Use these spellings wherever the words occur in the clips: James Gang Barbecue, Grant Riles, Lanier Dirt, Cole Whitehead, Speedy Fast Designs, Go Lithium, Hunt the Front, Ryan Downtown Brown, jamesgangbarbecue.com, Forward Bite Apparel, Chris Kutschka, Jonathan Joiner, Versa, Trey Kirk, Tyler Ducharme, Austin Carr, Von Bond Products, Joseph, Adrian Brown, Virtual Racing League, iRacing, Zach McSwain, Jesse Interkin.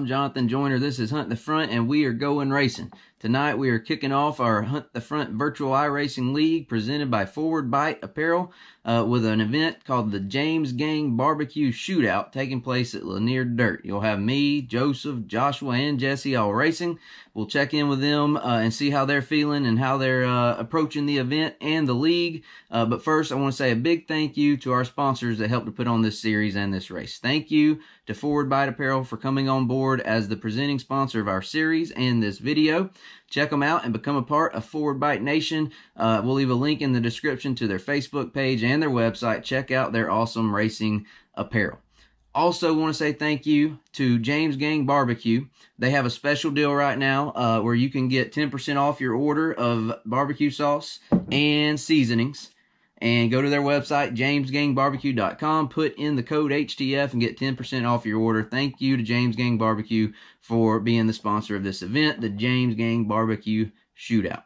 I'm Jonathan Joiner. This is Hunt the Front, and we are going racing. Tonight we are kicking off our Hunt the Front Virtual iRacing League presented by Forward Bite Apparel with an event called the James Gang Barbecue Shootout taking place at Lanier Dirt. You'll have me, Joseph, Joshua, and Jesse all racing. We'll check in with them and see how they're feeling and how they're approaching the event and the league. But first, I want to say a big thank you to our sponsors that helped to put on this series and this race. Thank you to Forward Bite Apparel for coming on board as the presenting sponsor of our series and this video. Check them out and become a part of Forward Bite Nation. We'll leave a link in the description to their Facebook page and their website. Check out their awesome racing apparel. Also want to say thank you to James Gang Barbecue. They have a special deal right now where you can get 10% off your order of barbecue sauce and seasonings. And go to their website, jamesgangbarbecue.com, put in the code HTF and get 10% off your order. Thank you to James Gang Barbecue for being the sponsor of this event, the James Gang Barbecue Shootout.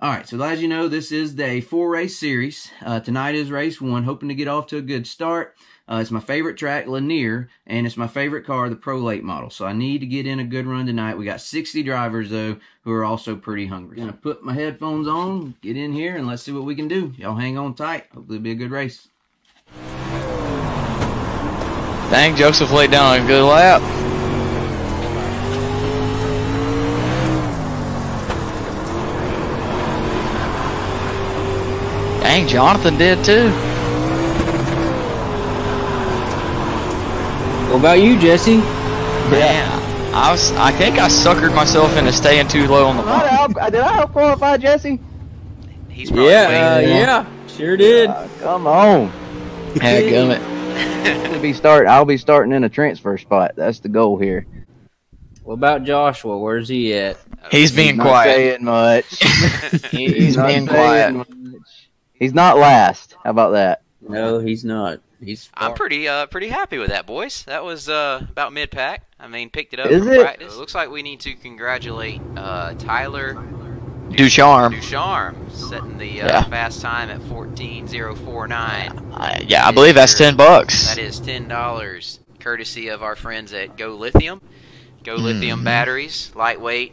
All right, so as you know, this is the four-race series. Tonight is race one, hoping to get off to a good start. It's my favorite track, Lanier, and it's my favorite car, the Prolate model. So I need to get in a good run tonight. We got 60 drivers, though, who are also pretty hungry. I'm going to put my headphones on, get in here, and let's see what we can do. Y'all hang on tight. Hopefully it'll be a good race. Dang, Joseph laid down a good lap. Dang, Jonathan did, too. What about you, Jesse? Yeah, I think I suckered myself into staying too low on the line. Did I out-qualify Jesse? He's probably yeah, sure did. Come on. Heck, I'll be starting in a transfer spot. That's the goal here. What about Joshua? Where's he at? He's being quiet. Not saying much. He's being quiet. Much. He's not last. How about that? No, he's not. I'm pretty happy with that, boys. That was about mid-pack. I mean, picked it up from practice. It looks like we need to congratulate Tyler Ducharme. Setting the fast time at 14:049. I believe that's $10. That is $10, courtesy of our friends at Go Lithium. Go Lithium batteries, lightweight,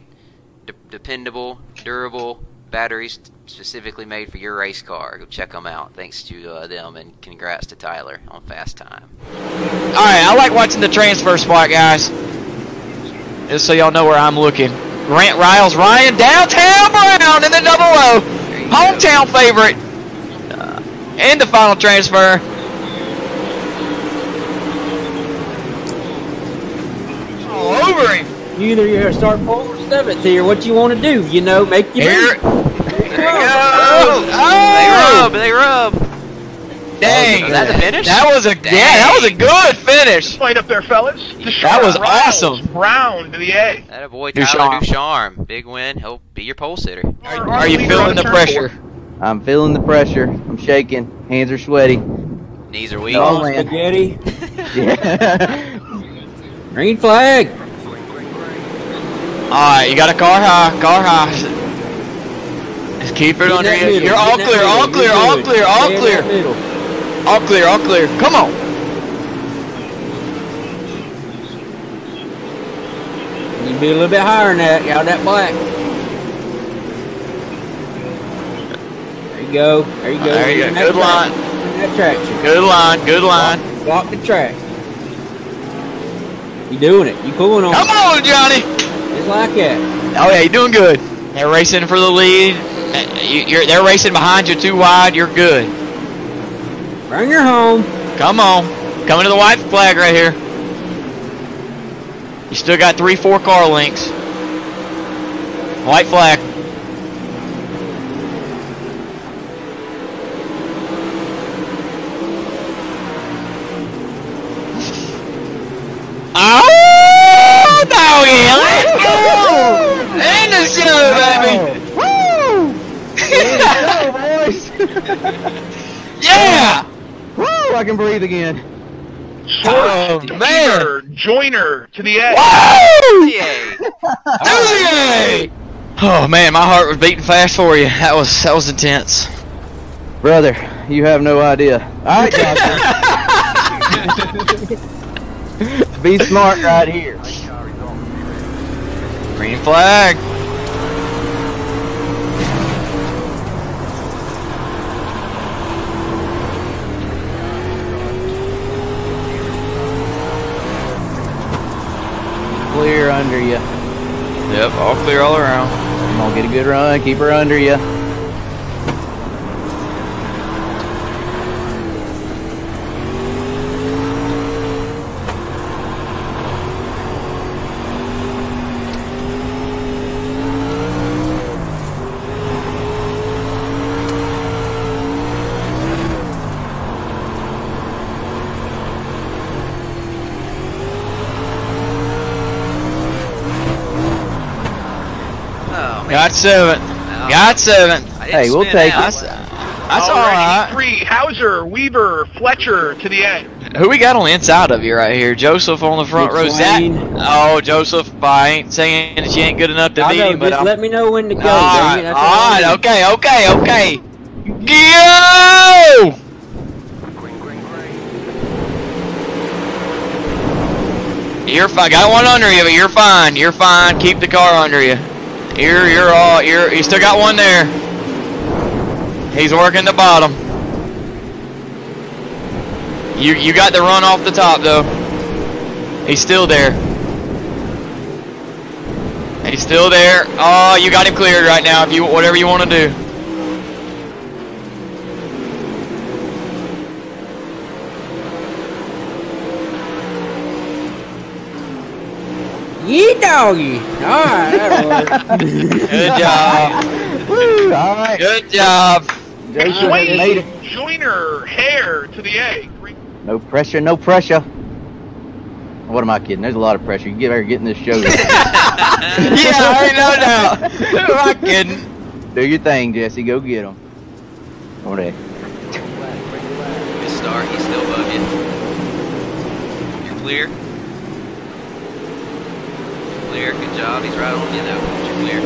dependable, durable batteries specifically made for your race car. Go check them out. Thanks to them, and congrats to Tyler on fast time. Alright, I like watching the transfer spot, guys. Just so y'all know where I'm looking. Grant Riles, Ryan Downtown Brown in the double O. Hometown favorite. And the final transfer. All over him. Either you're going to start pole or seventh here. What you want to do, you know, make your move. Oh, they rub. Dang, was that the finish? That was a that was a good finish. Played up there, fellas. That was awesome. Brown to the A. That boy Tyler Ducharme, big win. He'll be your pole sitter. Are you feeling the pressure? I'm feeling the pressure. I'm shaking. Hands are sweaty. Knees are weak. Oh, spaghetti. Green flag. All right, you got a car high. Car high. Just keep it under you. You're all clear, all clear, all clear, all clear. All clear, all clear. Come on. You'd be a little bit higher than that. Got that black. There you go. There you go. There you go. Good line. Good line. Good line. Walk the track. You doing it. You pulling on it. Come on, Johnny. Just like that. Oh, yeah. You're doing good. They're racing for the lead. They're racing behind you too wide. You're good. Bring her home. Come on. Coming to the white flag right here. You still got 3-4 car lengths. White flag. Oh, no, yeah. Let's go. And the show, baby. Yeah! Woo! I can breathe again. Man! Joiner to the A. Woo! To the A! Oh man, my heart was beating fast for you. That was intense. Brother, you have no idea. All right, Joshua. Be smart right here. Green flag. Clear under you. Yep, all clear all around. Come on, get a good run. Keep her under you. Got seventh. No. Got seventh. Hey, we'll take out. It. That's all right. Three, Hauser, Weaver, Fletcher to the end. Who we got on the inside of you right here? Joseph on the front row. Zach. Oh, Joseph, I ain't saying that you ain't good enough to beat him. But let me know when to go. All right. Okay. Go! You're fine. Got one under you, but you're fine. You're fine. Keep the car under you. You still got one there. He's working the bottom. You got the run off the top though. He's still there. He's still there. Oh, you got him cleared right now. If you whatever you want to do. Yee doggy. All right, that was. Good job. Woo, all right. Good job. Jason, Joiner, hair to the egg. No pressure, no pressure. What am I kidding? There's a lot of pressure. You better get in this show. Yeah, I already know now. Who am I kidding? Do your thing, Jesse. Go get him. Over there. Good start. He's still above you. You're clear. Clear. Good job. He's right on you now. You're clear.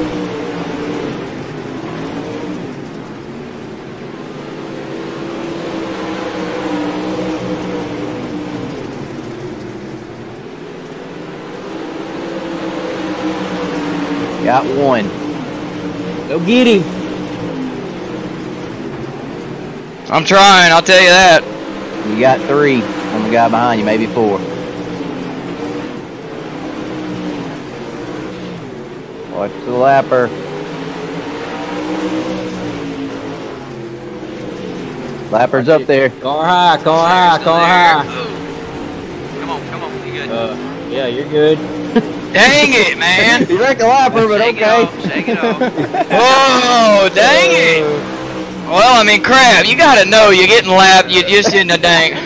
Got one. Go get him. I'm trying. I'll tell you that. You got three on the guy behind you. Maybe four. Watch the lapper. Lapper's up there. Car high. Come on. You good? Yeah, you're good. Dang it, man. You wrecked the lapper, but okay. Shake it off. Whoa, dang it. Well, I mean, crap. You got to know you're getting lapped. You're just in the dang.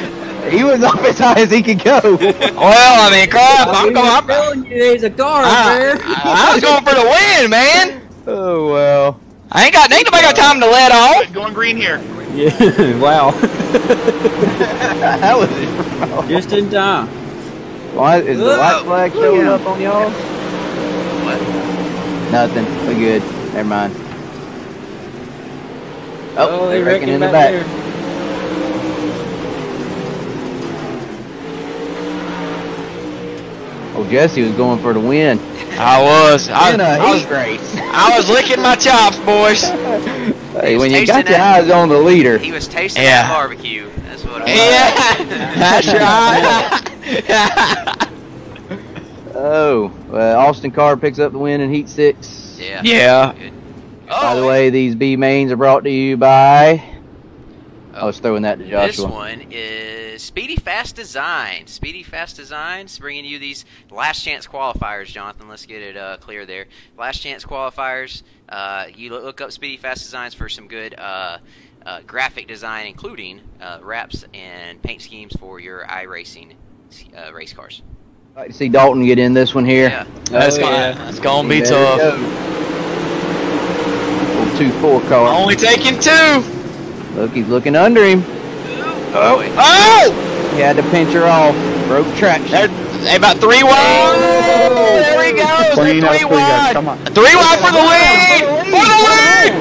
He was up as high as he could go. Well, I mean, crap. I'm telling you, there's a car there. I was going for the win, man. Oh, well. I ain't got, nobody got time to let off. Going green here. Yeah, wow. That was it. Just in time. Why is the white flag showing up on y'all? What? Nothing. We're good. Never mind. Oh, they're wrecking in the back. There. Jesse was going for the win. I was. I was licking my chops, boys. Hey, when you got your eyes on the leader. He was tasting the barbecue. That's what I was. Yeah, that's right. Oh, Austin Carr picks up the win in Heat 6. Yeah. Yeah. By the way, these B mains are brought to you by... I was throwing that to Joshua. This one is Speedy Fast Designs. Speedy Fast Designs bringing you these last chance qualifiers, Jonathan. Let's get it clear there. Last chance qualifiers. You look up Speedy Fast Designs for some good graphic design, including wraps and paint schemes for your iRacing race cars. I'd like to see Dalton get in this one here. Yeah. That's going to be tough. 2-4 car. Only taking two. Look, he's looking under him. Oh! He had to pinch her off. Broke traction. They're about 3 wide. Oh, there he goes. 3 wide. Come on. 3 wide for the lead. For the lead.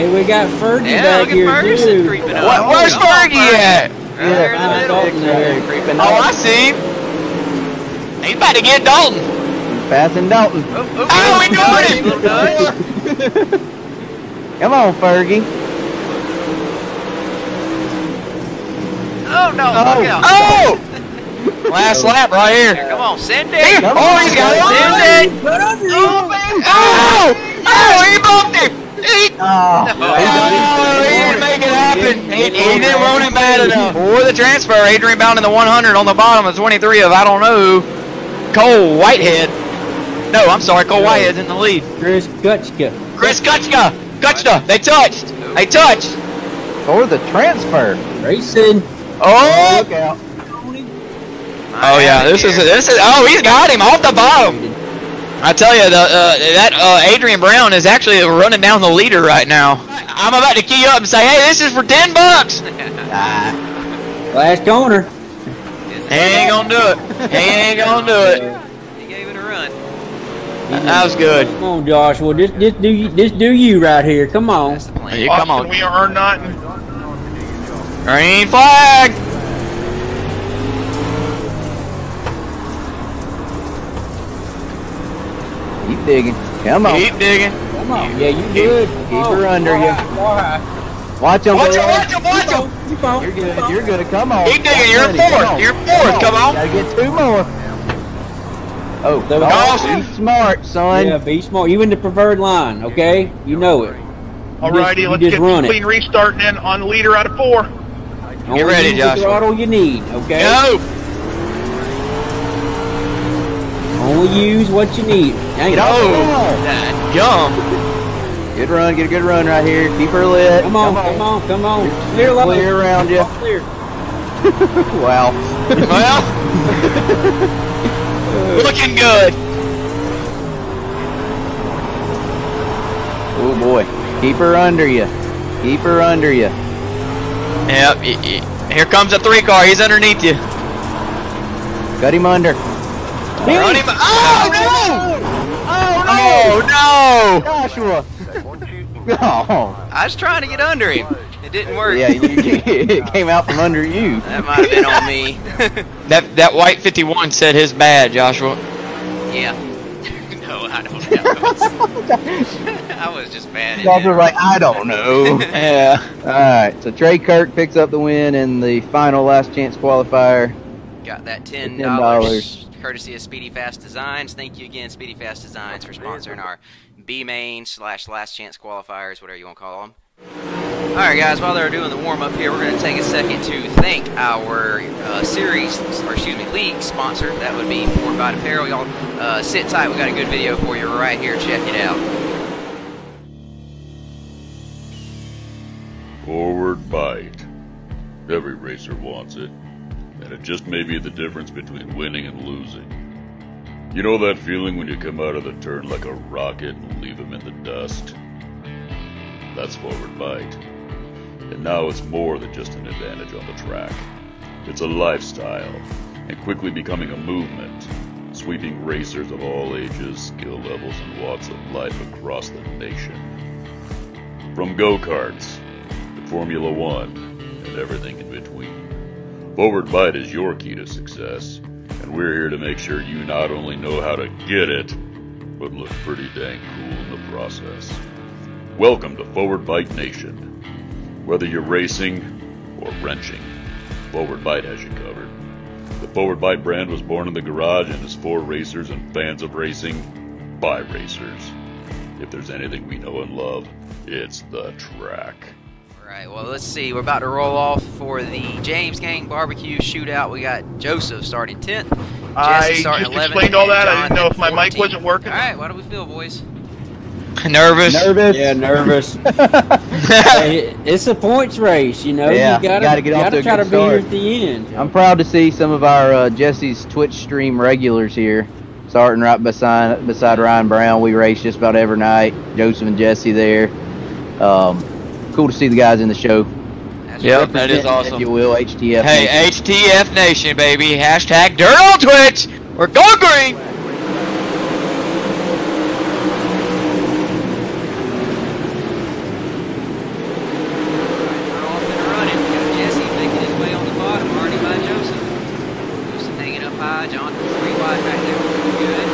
Hey, we got Fergie back here. Ferguson creeping up. Where's Fergie at? Right there in the middle. Creeping up. I see him. He's about to get Dalton. Passing Dalton. Oh, we got him! Come on, Fergie. Oh, no. Oh! Oh. Last lap right here. Come on, send it. Come on. He's got it. Send it. Oh, man. Oh! Oh, he bumped him. He didn't make it happen. He didn't want it bad enough. For the transfer, Adrian Brown in the 100 on the bottom of 23 of, I don't know, Cole Whitehead. No, I'm sorry, Cole Whitehead's in the lead. Chris Kutschka. Chris Kutschka. Kutschka. They touched. They touched. For the transfer. Racing. Oh. Look out. Oh, yeah. This is. Oh, he's got him off the bottom. I tell you, that Adrian Brown is actually running down the leader right now. I'm about to key up and say, hey, this is for $10. Last corner. He ain't going to do it. He ain't going to do it. He gave it a run. That was good. Come on, Joshua. Just do you right here. Come on. That's the plan. Hey, come on. We are not. Green flag. Keep digging. Come on. Keep digging. Come on. Yeah, you good. Keep her under you. Watch him. Watch him. Watch him. Watch him. Keep on. You're good. You're good. Come on. Keep digging. You're fourth. You're fourth. Come on. Gotta get two more. Oh, be smart, son. Yeah, be smart. You in the preferred line, okay? You know it. Alrighty, let's get a clean restart then on the leader out of four. Get ready, Josh. Throttle you need, okay? Go. Only use what you need. Dang it. Oh, that jump. Good run. Get a good run right here. Keep her lit. Come on, come on, come on. Clear level. Clear around you. Clear. Wow. Well, looking good. Oh, boy. Keep her under you. Keep her under you. Yep. Here comes a three car. He's underneath you. Cut him under. Run him. Oh, no! Oh, no! Joshua! Oh. I was trying to get under him. It didn't work. Yeah, it came out from under you. That might have been on me. That white 51 said his bad, Joshua. Yeah. No, I don't know. I was just bad at it. Right. I don't know. Yeah. All right. So Trey Kirk picks up the win in the final last chance qualifier. Got that $10. Courtesy of Speedy Fast Designs. Thank you again, Speedy Fast Designs, for sponsoring our B-Main/Last Chance qualifiers, whatever you want to call them. All right, guys, while they're doing the warm-up here, we're going to take a second to thank our league sponsor. That would be Forward Bite Apparel. Y'all sit tight. We got a good video for you right here. Check it out. Forward Bite. Every racer wants it. And it just may be the difference between winning and losing. You know that feeling when you come out of the turn like a rocket and leave them in the dust? That's Forward Bite. And now it's more than just an advantage on the track. It's a lifestyle, and quickly becoming a movement, sweeping racers of all ages, skill levels, and walks of life across the nation. From go-karts to Formula One and everything in between. Forward Bite is your key to success, and we're here to make sure you not only know how to get it, but look pretty dang cool in the process. Welcome to Forward Bite Nation. Whether you're racing or wrenching, Forward Bite has you covered. The Forward Bite brand was born in the garage and is for racers and fans of racing by racers. If there's anything we know and love, it's the track. All right, well, let's see. We're about to roll off for the James Gang Barbecue Shootout. We got Joseph starting 10th. I just explained all that. I didn't know if my mic wasn't working. All right, how do we feel, boys? Nervous. Nervous. Yeah, nervous. It's a points race, you know. Yeah, you got to get off to a good start. You got to try to be here at the end. I'm proud to see some of our Jesse's Twitch stream regulars here. Starting right beside Ryan Brown. We race just about every night. Joseph and Jesse there. Cool to see the guys in the show. Yep, that is awesome. If you will, HTF. Hey, Nation. HTF Nation, baby. Hashtag Dirt on Twitch. We're going green. They're off and running. Got Jesse making his way on the bottom, already by Joseph. Joseph hanging up high. Jonathan 3 wide back there. Good.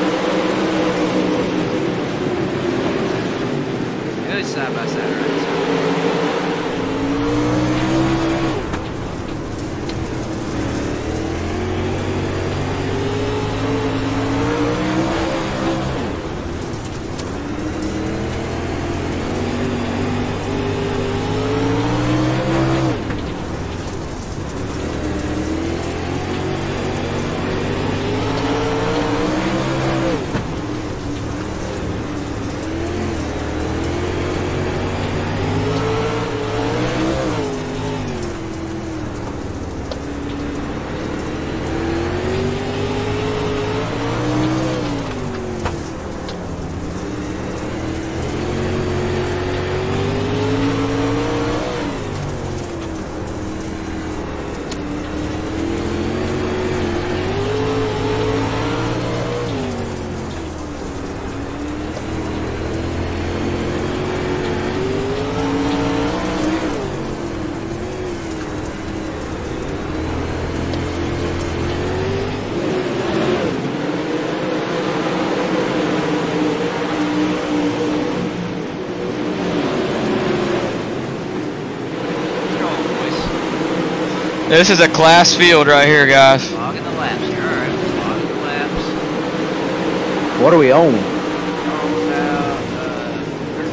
This is a class field right here, guys. Logging the laps here, all right. Logging the laps. What are we on?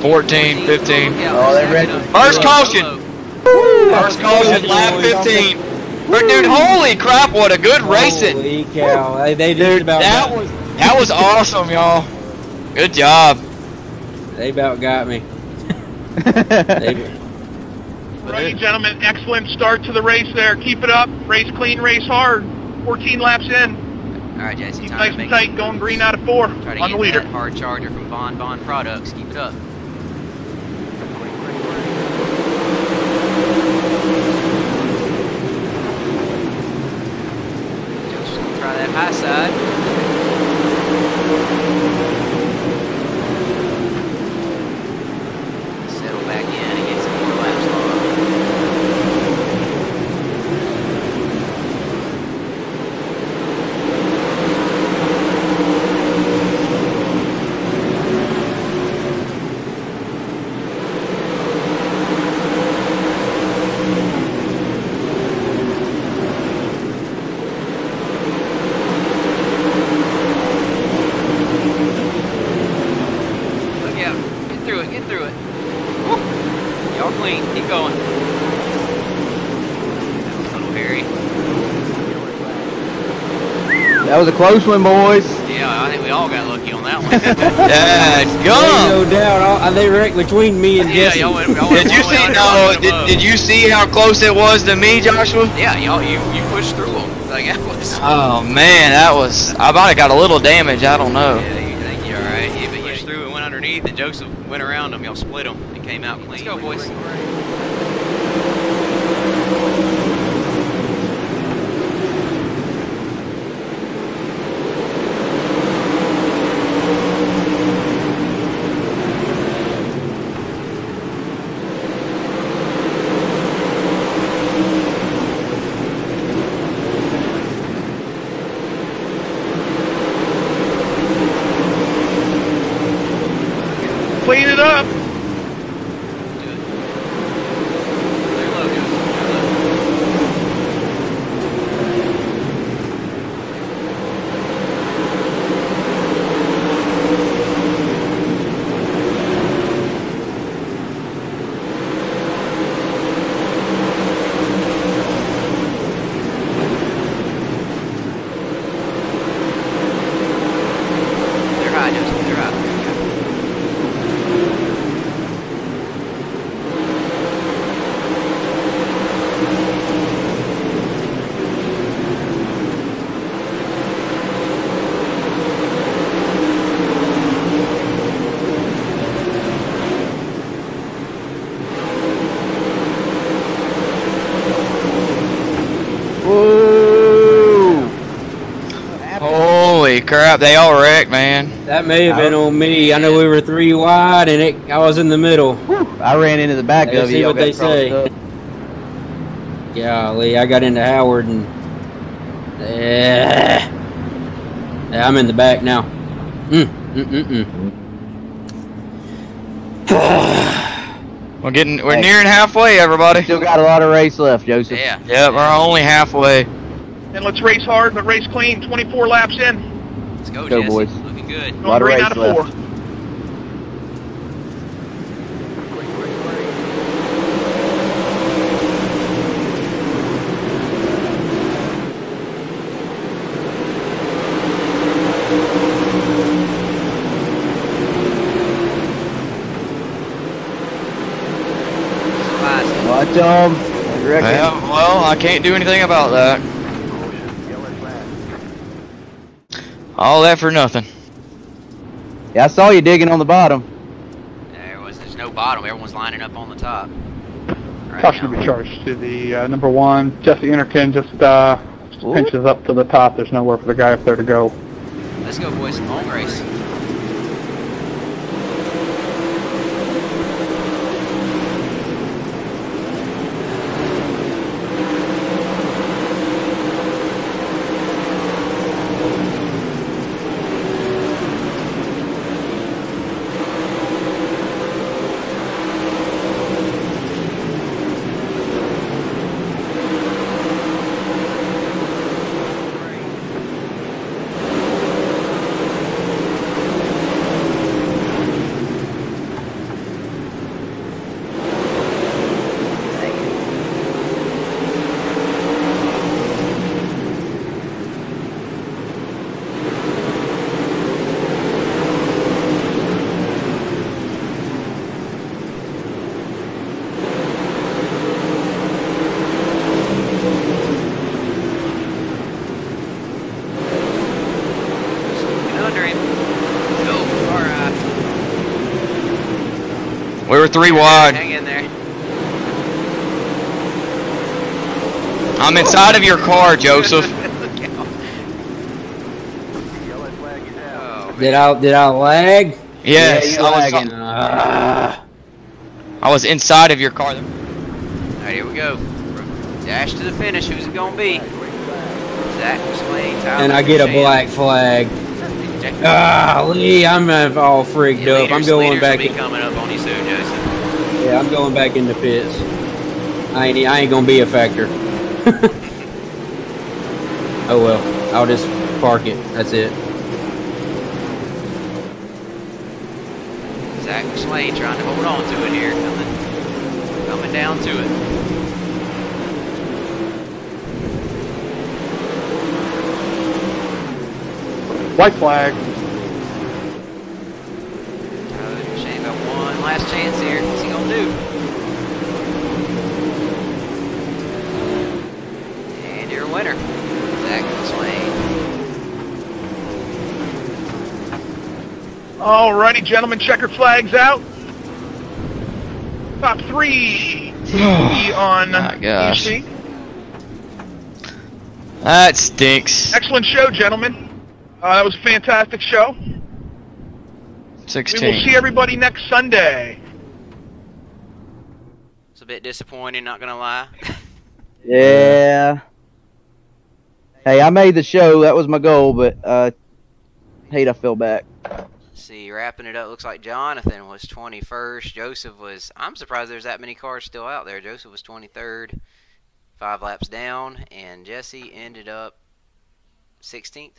14, 15. Oh, they're ready. First caution. First caution, lap 15. Dude, holy crap! What a good racing. Holy cow! They did about that was awesome, y'all. Good job. They about got me. Right, gentlemen, excellent start to the race there. Keep it up. Race clean, race hard. 14 laps in. All right, Jesse. Keep nice and tight. Going green out of 4 on the leader. Hard charger from Von Bond Products. Keep it up. Just try that high side. That was a close one, boys. Yeah, I think we all got lucky on that one. Yeah, no doubt. They wrecked between me and Jesse. Yeah, did you see how close it was to me, Joshua? Yeah, y'all, you pushed through them. Like, that was. Oh man, that was. I might have got a little damage. I don't know. Yeah, you think you're all right? Yeah, but you pushed through and went underneath, and Joseph went around them. Y'all split them and came out clean. Let's go, boys. Clean it up. Crap, they all wrecked, man. That may have been on me. I know we were 3 wide and I was in the middle. I ran into the back of you. See what they say. Golly, I got into Howard and I'm in the back now. We're nearing halfway, everybody. Still got a lot of race left, Joseph. Yeah. Yep, we're only halfway. And let's race hard, but race clean. 24 laps in. Let's go, Jesse. Boys. Looking good. A lot of race left. Watch them. Well, I can't do anything about that. All that for nothing. Yeah, I saw you digging on the bottom. There's no bottom. Everyone's lining up on the top. Caution to be charged to the number 1. Jesse Interkin just pinches up to the top. There's nowhere for the guy up there to go. Let's go, boys. Long race. We were three wide. Hang in there. I'm inside of your car, Joseph. Did I lag? Yes, yeah, I was inside of your car. All right, here we go. Dash to the finish. Who's it gonna be? Zach McSwain, Tyler. And I get a black flag. Lee, I'm all freaked up. I'm going back. Will be coming up on you soon, Jason. Yeah, I'm going back in the pits. I ain't gonna be a factor. Oh well, I'll just park it. That's it. Zach McSwain trying to hold on to it here, coming down to it. White flag. Shane got one last chance here. What's he gonna do? And your winner, Zach McSwain. Alrighty, gentlemen, checkered flags out. Top three on EC. That stinks. Excellent show, gentlemen. That was a fantastic show. 16. We will see everybody next Sunday. It's a bit disappointing, not gonna lie. Yeah. Hey, I made the show. That was my goal, but hate I fell back. See, wrapping it up. Looks like Jonathan was 21st. Joseph was. I'm surprised there's that many cars still out there. Joseph was 23rd, 5 laps down, and Jesse ended up 16th.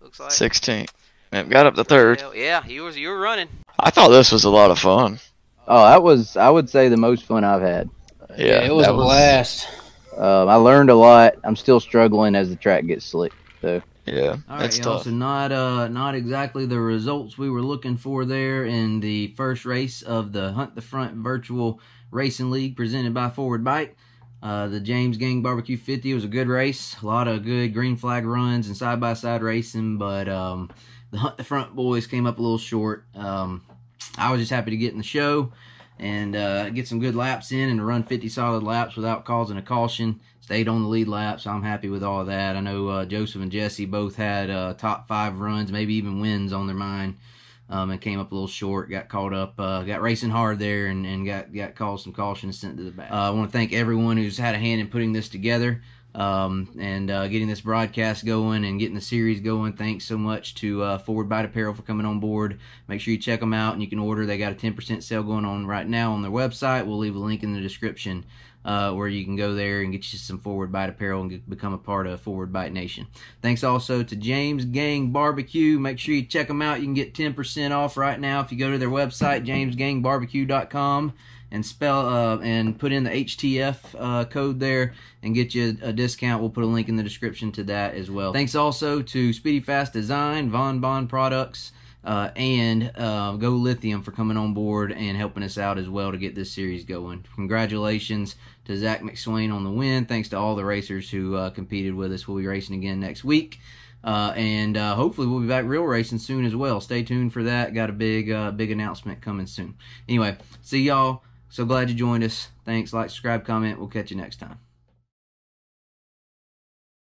Looks like 16th. Yep, got up to third. Yeah, you were running. I thought this was a lot of fun. Oh, that was, I would say, the most fun I've had. Yeah, it was a blast. I learned a lot. I'm still struggling as the track gets slick, though. Yeah, all right, y'all. So not exactly the results we were looking for there in the first race of the Hunt the Front Virtual Racing League presented by Forward Bite. The James Gang Barbecue 50 was a good race. A lot of good green flag runs and side-by-side racing, but the Hunt the Front boys came up a little short. I was just happy to get in the show and get some good laps in and to run 50 solid laps without causing a caution. Stayed on the lead lap, so I'm happy with all of that. I know Joseph and Jesse both had top 5 runs, maybe even wins on their mind, and came up a little short, got caught up, got racing hard there, and got called some caution and sent to the back. I want to thank everyone who's had a hand in putting this together and getting this broadcast going and getting the series going. Thanks so much to Forward Bite Apparel for coming on board. Make sure you check them out and you can order. They got a 10% sale going on right now on their website. We'll leave a link in the description where you can go there and get you some Forward Bite Apparel and become a part of Forward Bite Nation. Thanks also to James Gang Barbecue. Make sure you check them out. You can get 10% off right now if you go to their website, jamesgangbarbecue.com, and spell and put in the HTF code there and get you a discount. We'll put a link in the description to that as well. Thanks also to Speedy Fast Design, Von Bond Products, and Go Lithium for coming on board and helping us out as well to get this series going. Congratulations to Zach McSwain on the win. Thanks to all the racers who competed with us. We'll be racing again next week, and hopefully we'll be back real racing soon as well. Stay tuned for that. Got a big announcement coming soon. Anyway, see y'all. So glad you joined us. Thanks. Like, subscribe, comment. We'll catch you next time.